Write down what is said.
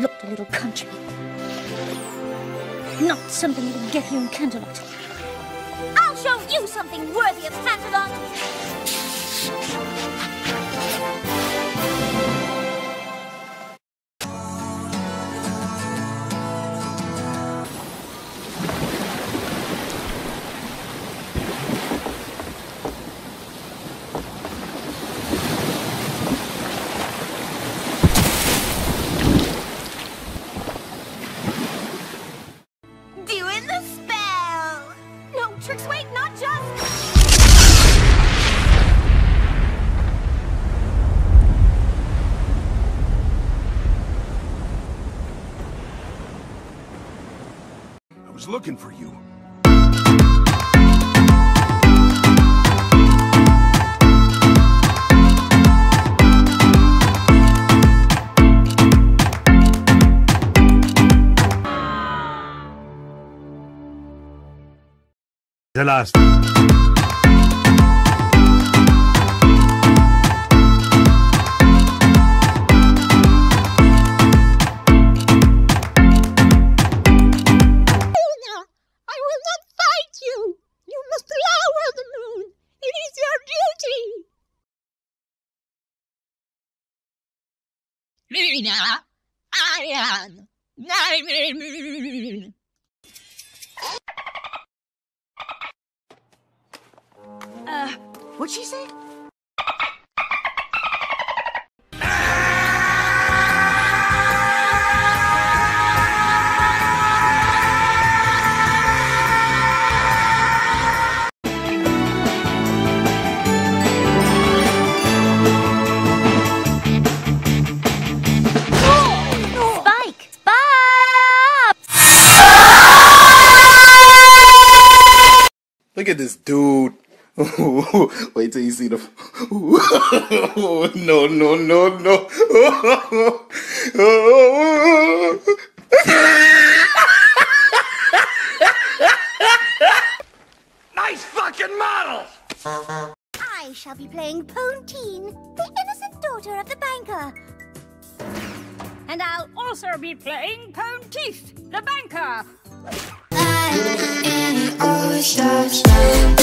looked a little country. Not something that'll get you in Canterlot. I'll show you something worthy of Canterlot! Trix, wait, not just... I was looking for you. The last. Luna, I am thy moon. What'd she say? Look at this dude. Wait till you see the. No, no, no, no. Nice fucking model! I shall be playing Pontine, the innocent daughter of the banker. And I'll also be playing Ponteith, the banker. I'm in all